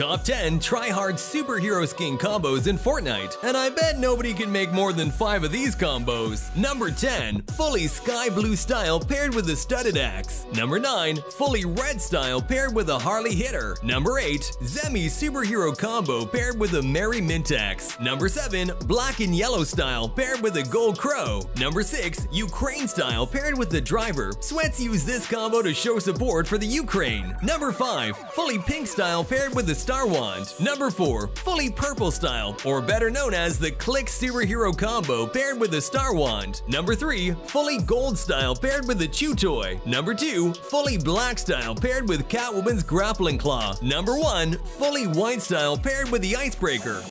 Top 10 try-hard superhero skin combos in Fortnite, and I bet nobody can make more than 5 of these combos. Number 10, fully sky blue style paired with a studded axe. Number 9, fully red style paired with a Harley hitter. Number 8, Zemi superhero combo paired with a merry mint axe. Number 7, black and yellow style paired with a gold crow. Number 6, Ukraine style paired with the driver. Sweats use this combo to show support for the Ukraine. Number 5, fully pink style paired with a Star Wand. Number 4, fully purple style, or better known as the Click Superhero Combo paired with the Star Wand. Number 3, fully gold style paired with the Chew Toy. Number 2, fully black style paired with Catwoman's Grappling Claw. Number 1, fully white style paired with the Icebreaker.